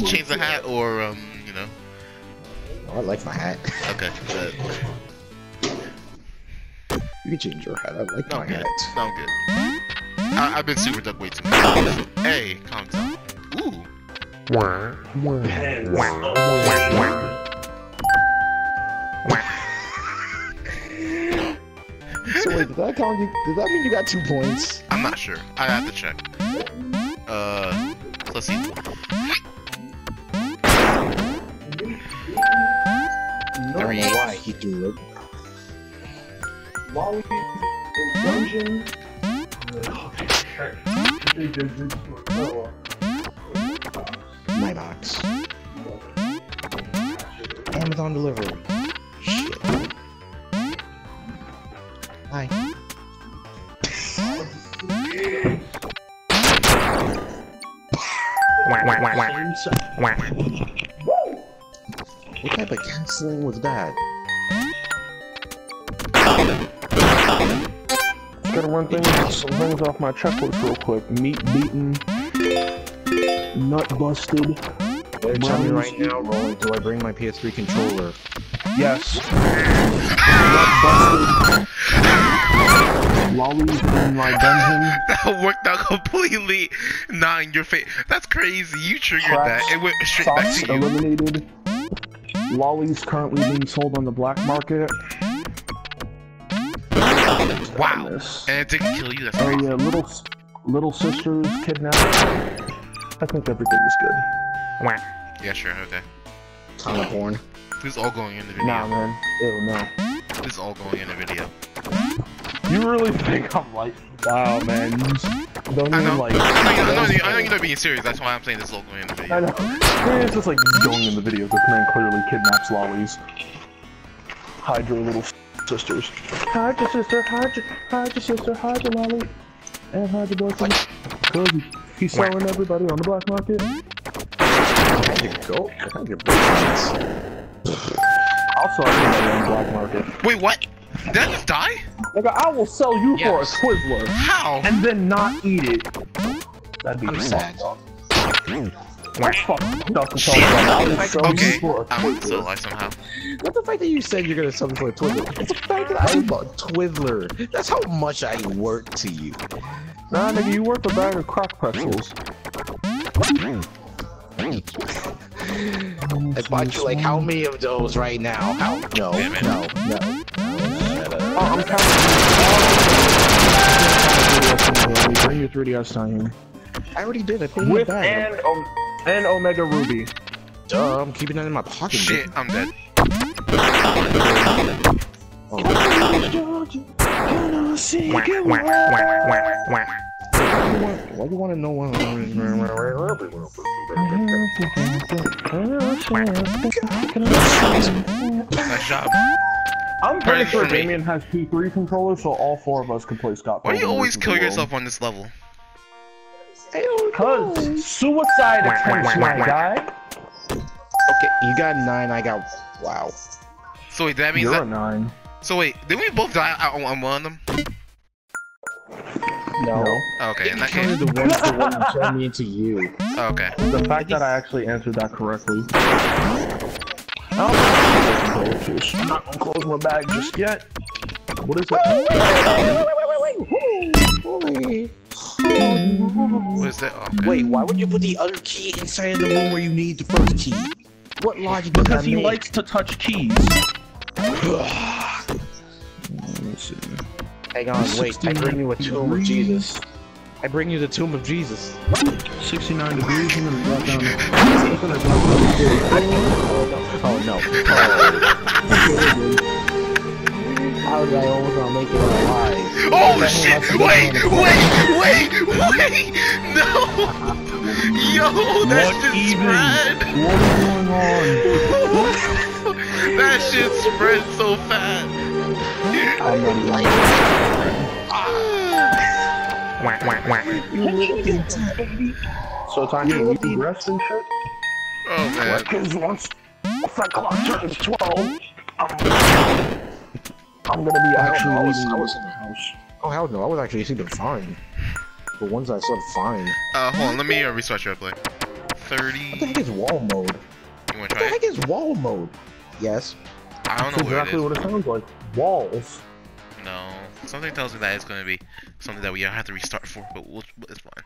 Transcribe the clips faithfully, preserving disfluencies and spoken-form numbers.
just change the hat, or um, you know. Oh, I like my hat. Okay. But... You can change your hat. I like no, my good. hat. Sound good. I I've been super duck way too much. Hey, calm down. Ooh. Wah wah wah wah wah. So wait, did that count? You, did that mean you got two points? I'm not sure. I have to check. Uh, let's see. No, there he is. Why he threw it? While we in dungeon. My box. Amazon delivery. Shit. Hi. What type of canceling was that? Gotta run things, some things off my checklist real quick. Meat beaten, nut busted. They're telling me right now, Roland, do I bring my P S three controller? Yes. Nut busted. Lollies in my dungeon. That worked out completely not in your face. That's crazy. You triggered Cracks, that. It went straight back to you. Eliminated. Lollies currently being sold on the black market. Wow. And it didn't kill you. That's oh crazy. Yeah, little little sisters kidnapped. I think everything is good. Wah. Yeah, sure. Okay. Time of porn. This is all going in the video. Nah, man. Ew, no. This is all going in the video. You really think I'm like, wow, man. You don't I even know. like. I know, I know, I know you're not being serious. That's why I'm saying this is all going in the video. I know. It's just like going in the video. This man clearly kidnaps lollies. Hide your little sisters. Hide your sister. Hide your, hide your sister. Hide your lolly. And hide your boyfriend. Cause he's selling everybody on the black market. I need to go. I need to break this. I'll sell everybody on the black market. Wait, what? Did that just die? Like, I will sell you yes. for a Twizzler. How? And then not eat it. That'd be I'm sad. That's fucking up to talk about. Okay, I'm still alive somehow. Not the fact that you said you're gonna sell me for a Twizzler. It's the fact that I bought Twizzler. That's how much I work to you. Nah, nigga, you worth a bag of crock pretzels. I bought you like how many of those right now? How? No, no, no. Oh, I'm counting. Oh. Bring your three D S down here. I already did. I think With and, um, and Omega Ruby. Duh, I'm keeping that in my pocket. Shit, dude. I'm dead. Oh. Why do you want to know what Nice job. I'm pretty sure Damien has P three controllers, so all four of us can play Scott. Why do you always kill yourself on this level? Because suicide attempts, my guy. Okay, you got nine, I got... Wow. So wait, that means You're that... a nine. So wait, did we both die on one of them? No. no. Okay, in that case. The one to one and turned me into you. Okay. The fact that I actually answered that correctly. Oh, I'm not gonna close my bag just yet. What is that? Wait, wait, wait, wait, wait, wait. What is that? Okay. Wait, why would you put the other key inside of the room where you need the first key? What logic does that make? Because he likes to touch keys. Let's see. Hang on, wait, I bring you a tomb of Jesus. I bring you the tomb of Jesus. sixty-nine degrees, I'm gonna drop down. Oh no. How did I almost not make it alive? Oh shit! Wait, wait, wait, wait! No! Yo, that shit spread! What is going on? That shit spread so fast! I'm a light. So time to eat and rest and shit? Oh man. Because once that clock turns twelve, I'm, I'm gonna be actually I was, I was in the house. Oh hell no, I was actually sleeping fine. But once I slept fine. Uh, hold on, let me uh, restart your play. thirty. What the heck is wall mode? You wanna try it? What the heck is wall mode? Yes. I don't That's know exactly what it, is, what it sounds like. Walls. No. Something tells me that it's gonna be something that we have to restart for, but we'll, it's fine.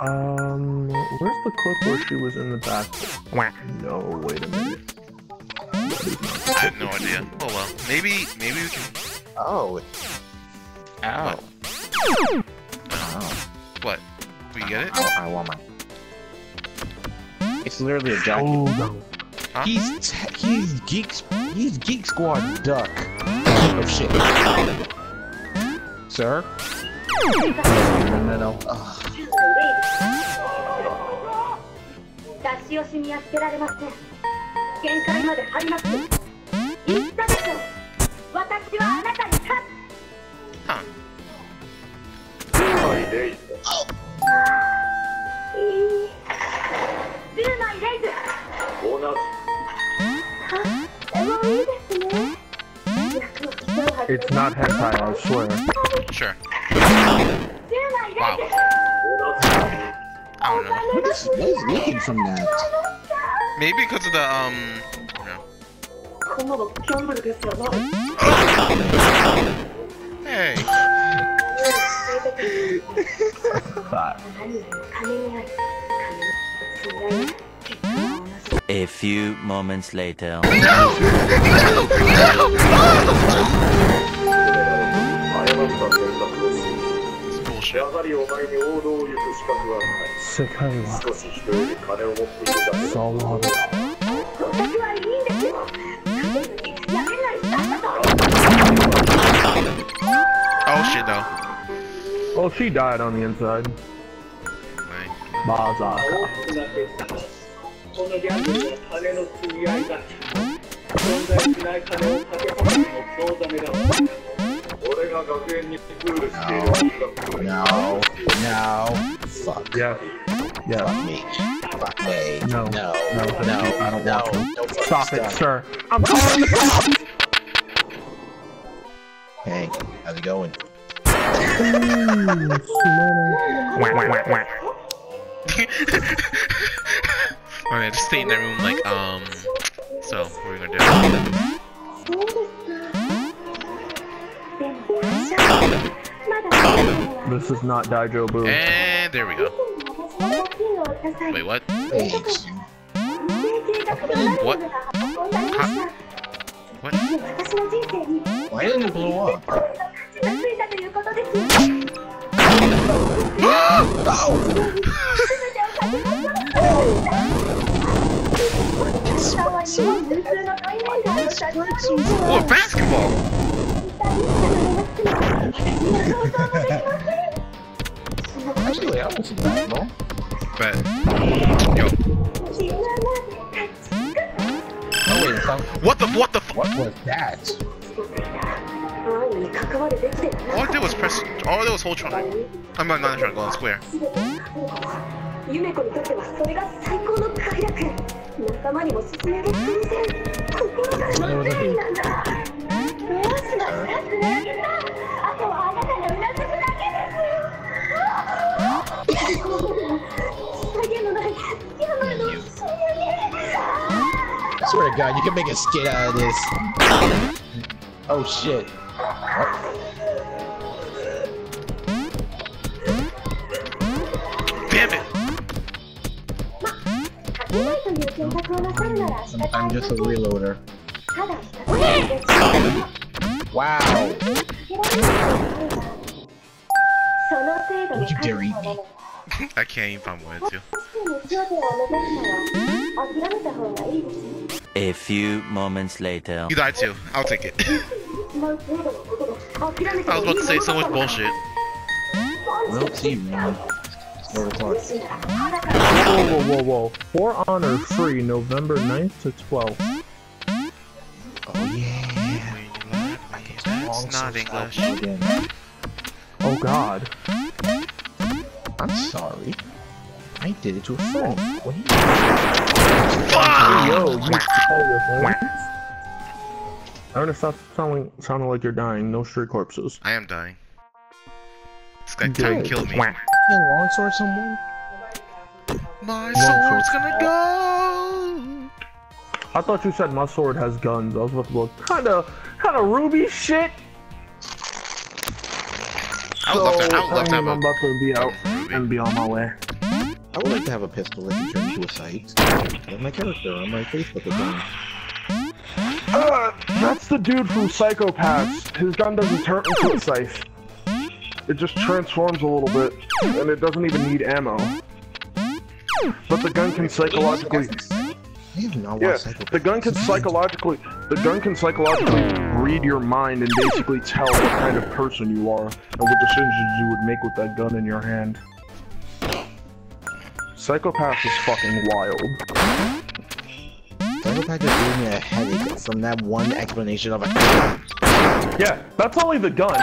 Um, where's the clip where she was in the back? No, wait a minute. I have no idea. Oh well, maybe, maybe we can. Oh. Ow. What? Ow. What? We get it? I, I want my. It's literally a jacket. Oh, no. Huh? He's he's geeks he's Geek Squad duck. Oh shit. Sir? No, no, no. Huh. It's not hentai, I swear. Sure. Wow. I don't know. What is, what is leaking from that? Maybe because of the, um... No. Hey. A few moments later... No! No! No! It's bullshit. Oh shit though. Oh, she died on the inside. Mazaka. No, no, no, fuck. Yeah, yeah. Fuck me. Fuck me. No, no, no, no, I don't no, want to. Stop it, sir. I'm calling the cops! Hey, how's it going? Alright, just stay in that room like, um, so, what are we gonna do? This is not Daijo Boo. And there we go. Wait, what? What? Huh? What? Why didn't it blow up? Oh, basketball! Actually, I want some basketball. Bet. Yo. Oh, wait, it's not... What the? What the? F what was that? All I did was press. All I did was hold triangle. I'm not not triangle. Square. I swear to God, you can make a skit out of this. Oh shit. Damn it! I'm just a reloader. Wow! Would you dare eat me? I can't even find one too. A few moments later. You died too. I'll take it. I was about to say so much bullshit. We'll see, man. Whoa, whoa, whoa, whoa. For Honor Free, November ninth to twelfth. Oh, yeah. It's not English. Oh, God. I'm sorry. I did it to a friend. What are you doing? Yo, you stole it, man. I'm gonna stop sounding, sounding like you're dying. No street corpses. I am dying. This guy tried to kill me. You can longsword someone? My sword's gonna go! I thought you said my sword has guns. I was about to go, kinda, kinda ruby shit! I would so, love to, I would love to have I'm about to be out and be on my way. I would like to have a pistol if you turn to a site. That's my character on my Facebook account. Uh, that's the dude from Psychopaths. His gun doesn't turn into a scythe. It just transforms a little bit, and it doesn't even need ammo. But the gun can psychologically. Yeah, the gun can psychologically. The gun can psychologically read your mind and basically tell what kind of person you are and what decisions you would make with that gun in your hand. Psychopath is fucking wild. Psychopath is giving me a headache from that one explanation of a. Yeah, that's only the gun.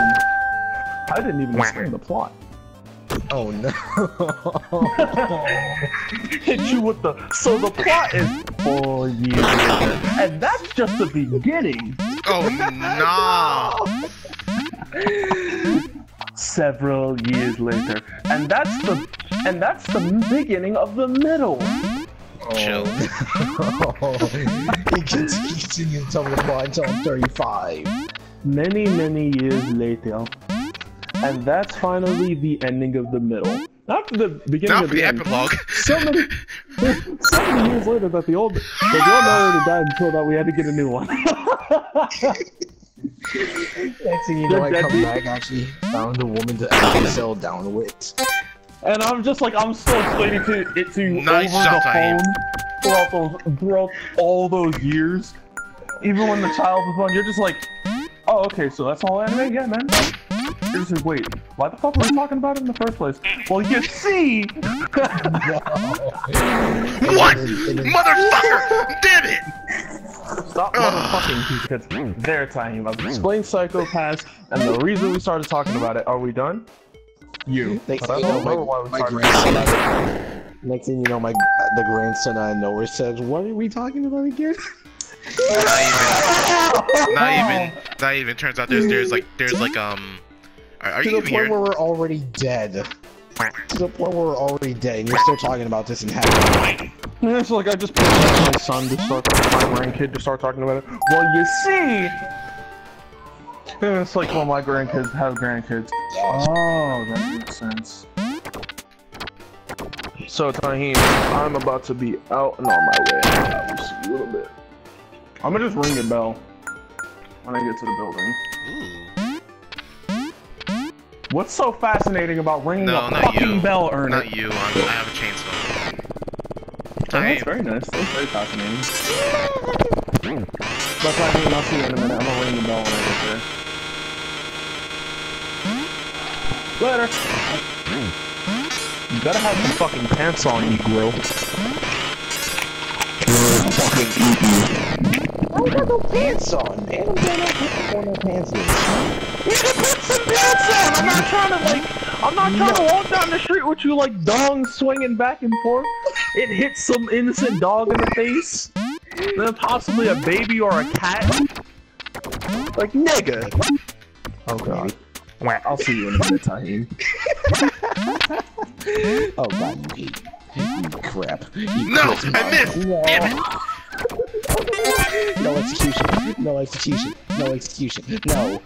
I didn't even explain the plot. Oh no! Hit you with the. So the plot is. Oh yeah. And that's just the beginning. Oh no! Several years later, and that's the, and that's the beginning of the middle. Oh. Chill. He keeps eating until the plot until I'm thirty-five. Many, many years later. And that's finally the ending of the middle. Not the beginning Not of the, the epilogue. End. So many, so many years later that the old, that the old narrator died until that we had to get a new one. Next thing you know, I come back, actually found a woman to actually settle down with. And I'm just like, I'm still explaining to it to you nice over the phone throughout those, throughout all those years. Even when the child was born, you're just like, oh, okay, so that's all anime, yeah, man. You're just like, wait, why the fuck were we talking about it in the first place? Well, you see! What? Motherfucker! Damn it! Stop motherfucking because they're talking about it. Explain Psychopaths, and the reason we started talking about it, are we done? You. Next thing you know, my, why we my grandson, I, next thing you know, my the grandson out of nowhere says, what are we talking about again? Not even. Not even. Not even. Turns out there's there's like there's like um. Are, are to you the point here? where we're already dead. To the point where we're already dead, and you're still talking about this in heaven. Yeah, it's like I just picked up my son to start, my grandkid to start talking about it. Well, you see, it's like well, my grandkids have grandkids. Oh, that makes sense. So Taheen, I'm about to be out and on my way. I'll just a little bit. I'm gonna just ring the bell when I get to the building. Ooh. What's so fascinating about ringing no, the fucking you. bell, Ernie? Not you. I'm, I have a chainsaw. Oh, that's very nice. That's very fascinating. That's why I mean, I'll see you in a minute. I'm gonna ring the bell when I get there. Later. You better have some fucking pants on, you grill. Fucking eat you. I don't got no pants on, man. I'm going no pants on. You can put some pants on! I'm not trying to, like, I'm not trying no. to walk down the street with you, like, dong swinging back and forth. It hits some innocent dog in the face. Then possibly a baby or a cat. Like, nigga. Oh, God. I'll see you in a minute, Taheen. Oh, God, you, you crap. You no, I missed! No. Damn it! No execution, no execution, no execution, no,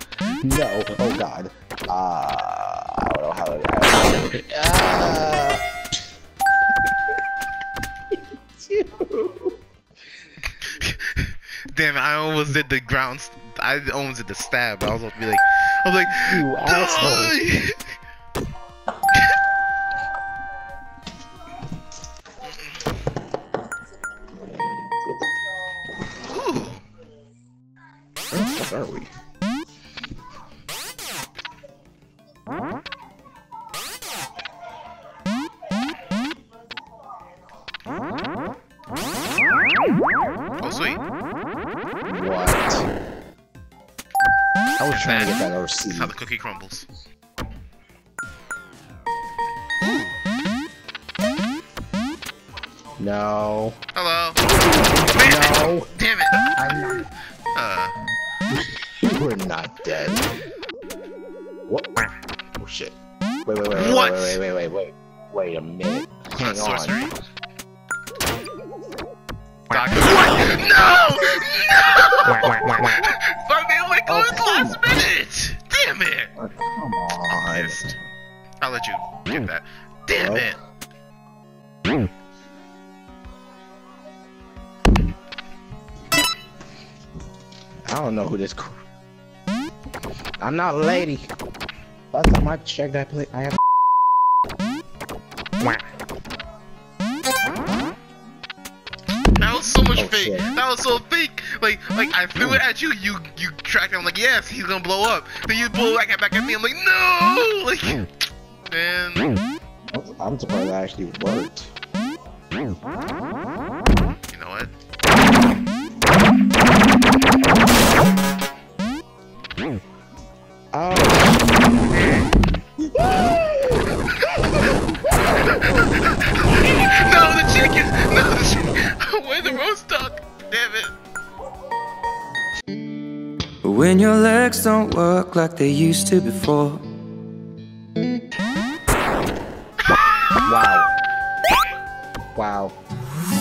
no, oh god. Uh, I don't know how to. I don't know. Uh... Damn it, I almost did the ground. St I almost did the stab, but I was about to be like. I was like. You asshole. Are we? Oh sweet! What? I was trying to get that R C. That's how the cookie crumbles. No. Hello. Damn no. It. Damn it! I'm not. Uh. We're not dead. What? Oh shit. Wait, wait, wait, wait, what? wait, wait, wait, wait, wait, wait, wait a minute. not sorcery. Doc, what? No! No! I'm the only one at last minute! Damn it! Oh, come on. I'll let you get that. Damn oh. it! I don't know who this. I'm not a lady. Last time I checked that play, I have. That was so much oh, fake. Shit. That was so fake. Like, like I threw it at you. You, you tracked it. I'm like, yes, he's gonna blow up. Then you blow back at me. I'm like, no. Like, man. I'm surprised that actually worked. You know what? Oh. No, the chicken! No, the chicken! Where the roast duck? Damn it. When your legs don't work like they used to before. Wow. Wow.